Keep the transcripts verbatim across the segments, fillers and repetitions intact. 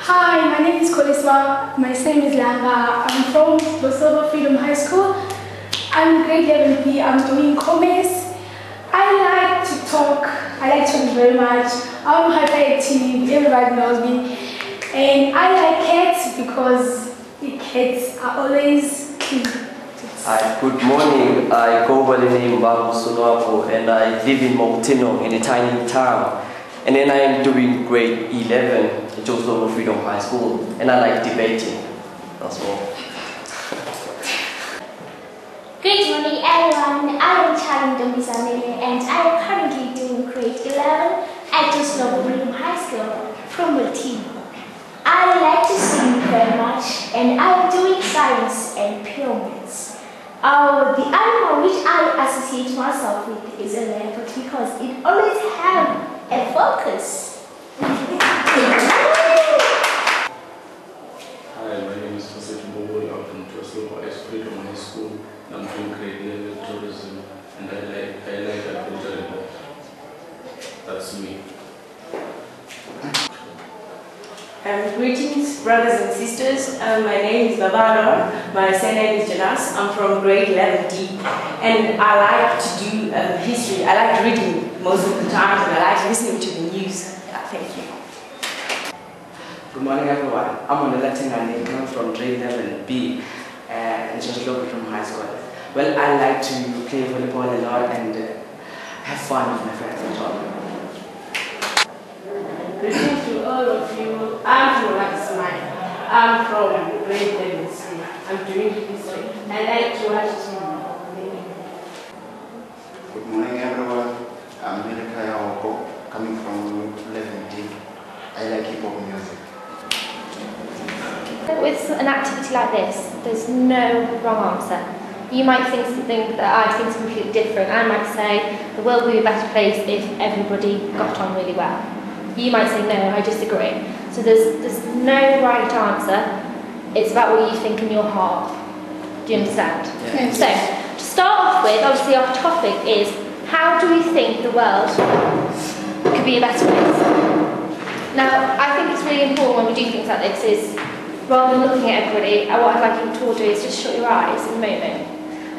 Hi, my name is Koleswa. My name is Langa. I'm from Joe Slovo Freedom High School. I'm grade eleven B. I'm doing commerce. I like to talk. I like to talk very much. I'm hyperactive. Everybody knows me. And I like cats because the cats are always clean. Hi, good morning. I go by the name Amosunabu and I live in Mokutenong in a tiny town. And then I am doing grade eleven at Joe Slovo Freedom High School, and I like debating. That's all. Good morning, everyone. I am Chalindombi Zamele, and I am currently doing grade eleven at Joe Slovo Freedom High School from Multi. I like to sing very much, and I am doing science and pyramids. Uh, the animal which I associate myself with is a leopard because it always has and focus. Hi, my name is Faseki Bobo. I'm from Joe Slovo Freedom High School. I'm from grade eleven tourism, and I like I like adventure and all. That's me. Um, greetings, brothers and sisters. Um, my name is Babano. My surname is Janas. I'm from grade eleven D, and I like to do um, history. I like reading most of the time, and I like listening to the news. Yeah, thank you. Good morning, everyone. I'm Onela Tengane. I'm from grade eleven B and just local from high school. Well, I like to play volleyball a lot and uh, have fun with my friends and all. Greetings to all of you. I'm from Lakshmai. I'm from grade eleven C. I'm doing history. I like to watch T V. Good morning, everyone. I'm Mirica Yauko, coming from eleven D. I like hip-hop music. With an activity like this, there's no wrong answer. You might think something that I think is completely different. I might say, the world would be a better place if everybody got on really well. You might say, no, I disagree. So there's, there's no right answer. It's about what you think in your heart. Do you understand? Yeah. Yeah. So, to start off with, obviously our topic is, how do we think the world could be a better place? Now, I think it's really important when we do things like this is, rather than looking at everybody, what I'd like you to all do is just shut your eyes in a moment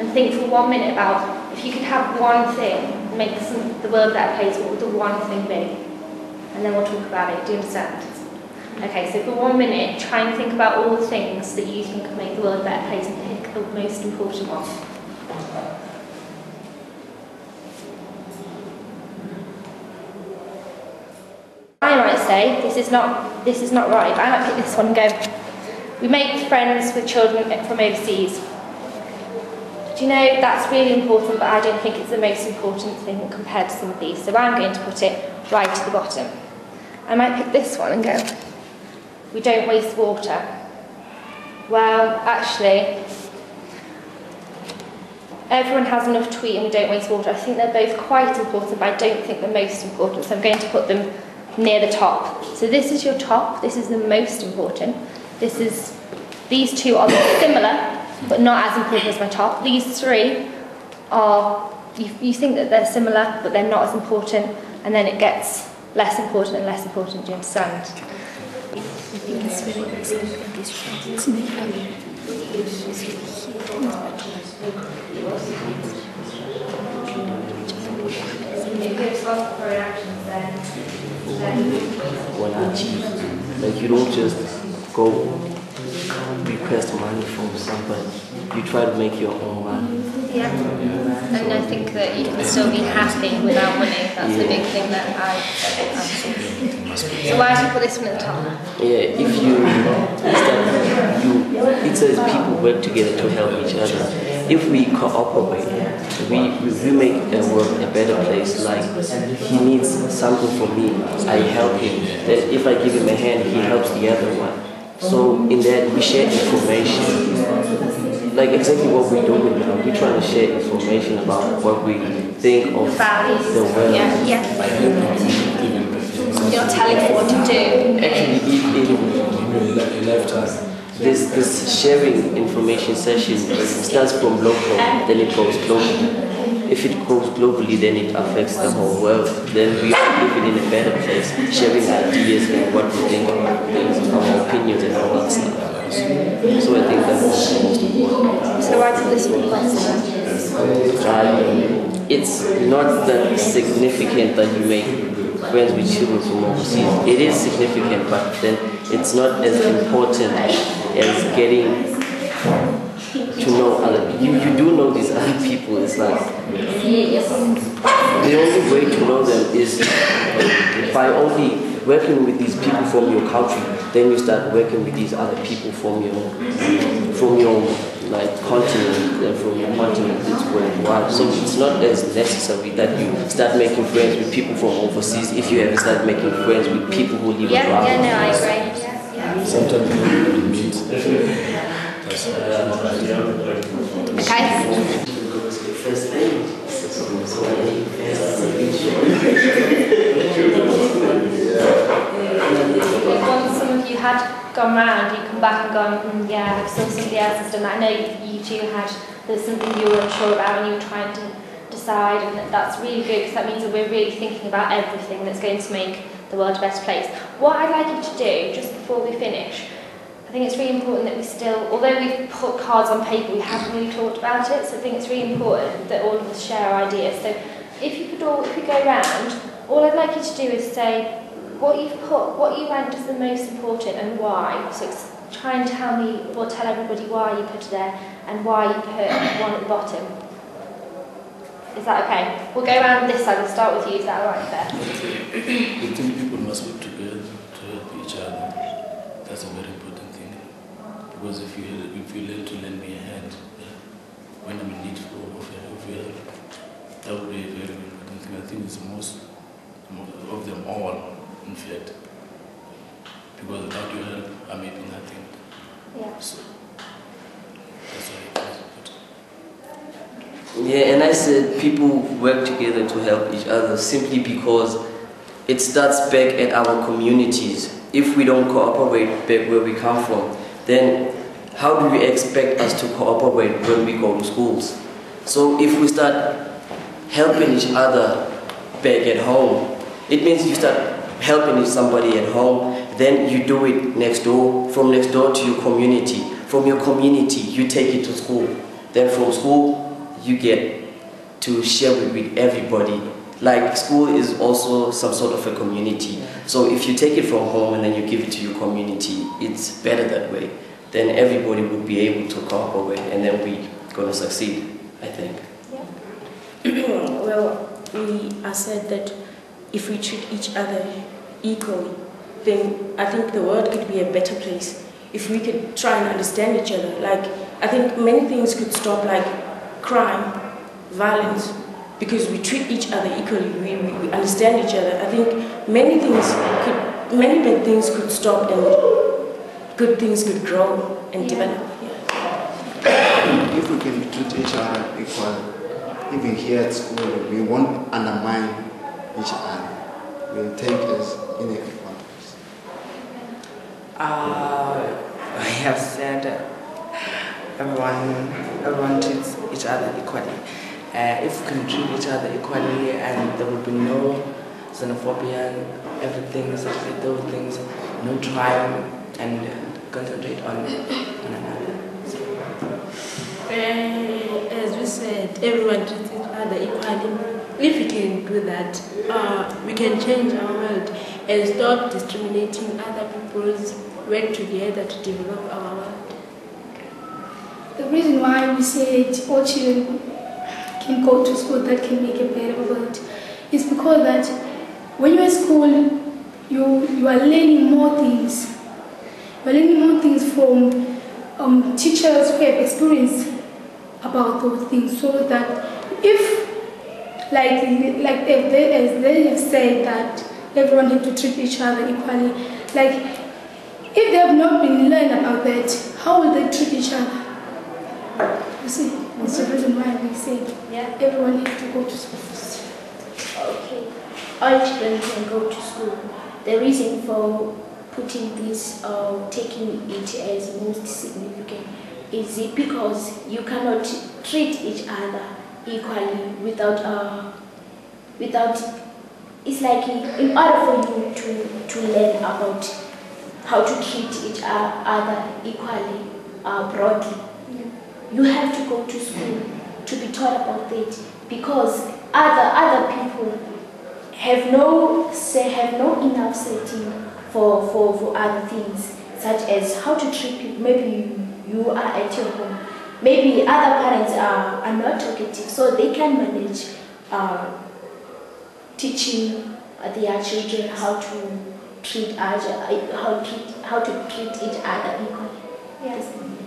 and think for one minute about if you could have one thing, make the world a better place, what would the one thing be? And then we'll talk about it. Do you understand? Okay, so for one minute, try and think about all the things that you think could make the world a better place and pick the most important one. I might say, this is not this is not right, but I might pick this one and go, we make friends with children from overseas. Do you know, that's really important, but I don't think it's the most important thing compared to some of these, so I'm going to put it right to the bottom. I might pick this one and go, we don't waste water. Well, actually, everyone has enough to eat and we don't waste water. I think they're both quite important, but I don't think the most important, so I'm going to put them near the top. So this is your top, this is the most important. This is, these two are similar, but not as important as my top. These three are, you, you think that they're similar, but they're not as important, and then it gets less important and less important, do you understand? It gives lots of reactions then. When I achieve, like you don't just go request money from somebody, you try to make your own money. Yeah, and I think that you can still be happy without money, that's yeah. the big thing that I um, so why do you put this one at the top? Yeah, if you, it's, you, it says people work together to help each other. If we cooperate, we, we make the world a better place. Like, he needs something from me, I help him. That if I give him a hand, he helps the other one. So in that, we share information. Like exactly what we do with them. We try to share information about what we think of the, the world. Yeah, yeah. Like, you're telling him what to do. Actually, in a lifetime. This, this sharing information session starts from local, then it goes global. If it goes globally, then it affects the whole world. Then we are living in a better place, sharing ideas and what we think about things, our opinions and all that stuff. So I think that's most important. So what's this request? Um, it's not that significant that you make friends with children from overseas. It is significant, but then it's not as important as getting to know other people. You, you do know these other people. It's like the only way to know them is by only working with these people from your country. Then you start working with these other people from your from your like continent, uh, from your continent. It's worldwide. So it's not as necessary that you start making friends with people from overseas if you ever start making friends with people who live yeah, around. Yeah, no, I agree. Yeah, yeah. Sometimes you really meet. You had gone round, you come back and gone, mm, yeah, like somebody else has done that. I know you, you two had, there's something you were unsure about and you were trying to decide, and that, that's really good because that means that we're really thinking about everything that's going to make the world a better place. What I'd like you to do, just before we finish, I think it's really important that we still, although we've put cards on paper, we haven't really talked about it, so I think it's really important that all of us share ideas. So if you could all, if we go round, all I'd like you to do is say what you've put, what you ranked as the most important and why. So try and tell me, or tell everybody why you put it there and why you put one at the bottom. Is that okay? We'll go around this side, we'll start with you, is that alright there? I think people must work together to help each other. That's a very important. Because if you if you learn to lend me a hand, yeah, when I'm in need for help, that would be a very important thing. I think it's the most of them all, in fact. Because without your help, I may be nothing. Yeah. So that's why it's important. Yeah, and I said people work together to help each other simply because it starts back at our communities. If we don't cooperate back where we come from, then how do we expect us to cooperate when we go to schools? So if we start helping each other back at home, it means you start helping somebody at home, then you do it next door, from next door to your community. From your community, you take it to school. Then from school, you get to share it with everybody. Like school is also some sort of a community. So if you take it from home and then you give it to your community, it's better that way. Then everybody will be able to cooperate and then we're going to succeed, I think. Yeah. Well, we are said that if we treat each other equally, then I think the world could be a better place. If we could try and understand each other. Like, I think many things could stop, like crime, violence, because we treat each other equally, we, we understand each other. I think many things could, many bad things could stop and good things could grow and yeah. develop. Yeah. If we can treat each other equally, even here at school, we won't undermine each other. We'll take us in a equal place. Uh, I have said everyone, everyone treats each other equally. Uh, if we can treat each other equally and there will be no xenophobia, everything, those things, no crime, and concentrate on one another. So. Uh, as we said, everyone treats each other equally. If we can do that, uh, we can change our world and stop discriminating other people's work together to develop our world. The reason why we said all children can go to school that can make a better world. It's because that when you're at school, you, you are learning more things. You're learning more things from um, teachers who have experience about those things. So that if, like, like if they, as they have said that everyone has to treat each other equally, like if they have not been learned about that, how will they treat each other? You see? That's the reason why we say yeah. everyone needs to go to school. Okay. All children can go to school. The reason for putting this or uh, taking it as most significant is because you cannot treat each other equally without uh, without it's like in order for you to, to learn about how to treat each other equally, uh, broadly, yeah. you have to go to school to be taught about it, because other other people have no say, have no enough setting for, for, for other things, such as how to treat people. Maybe you are at your home, maybe other parents are, are not talkative, so they can manage uh, teaching their children how to treat, how to treat, how to treat each other equally. Yes.